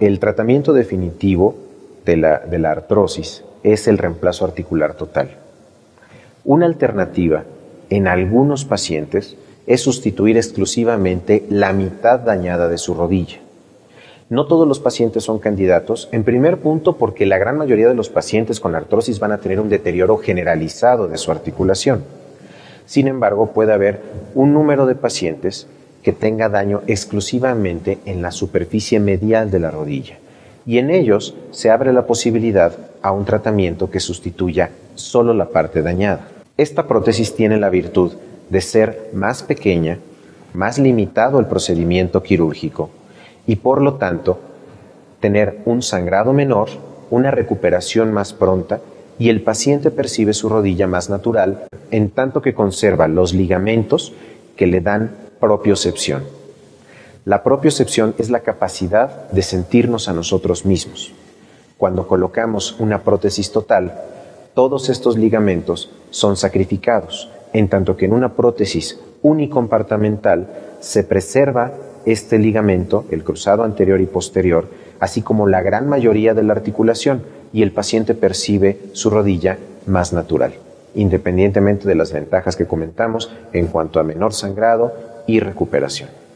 El tratamiento definitivo de la artrosis es el reemplazo articular total. Una alternativa en algunos pacientes es sustituir exclusivamente la mitad dañada de su rodilla. No todos los pacientes son candidatos, en primer punto porque la gran mayoría de los pacientes con artrosis van a tener un deterioro generalizado de su articulación. Sin embargo, puede haber un número de pacientes que tenga daño exclusivamente en la superficie medial de la rodilla, y en ellos se abre la posibilidad a un tratamiento que sustituya solo la parte dañada. Esta prótesis tiene la virtud de ser más pequeña, más limitado el procedimiento quirúrgico y por lo tanto tener un sangrado menor, una recuperación más pronta y el paciente percibe su rodilla más natural en tanto que conserva los ligamentos que le dan propiocepción. La propiocepción es la capacidad de sentirnos a nosotros mismos. Cuando colocamos una prótesis total, todos estos ligamentos son sacrificados, en tanto que en una prótesis unicompartamental se preserva este ligamento, el cruzado anterior y posterior, así como la gran mayoría de la articulación, y el paciente percibe su rodilla más natural, independientemente de las ventajas que comentamos en cuanto a menor sangrado y recuperación.